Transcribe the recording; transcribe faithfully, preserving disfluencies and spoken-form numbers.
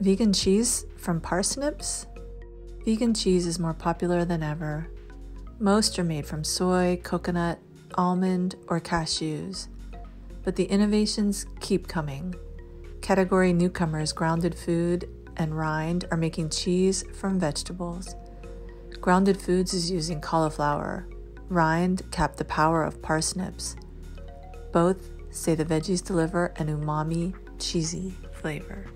Vegan cheese from parsnips? Vegan cheese is more popular than ever. Most are made from soy, coconut, almond, or cashews. But the innovations keep coming. Category newcomers Grounded Foods and Rind are making cheese from vegetables. Grounded Foods is using cauliflower. Rind capped the power of parsnips. Both say the veggies deliver an umami, cheesy flavor.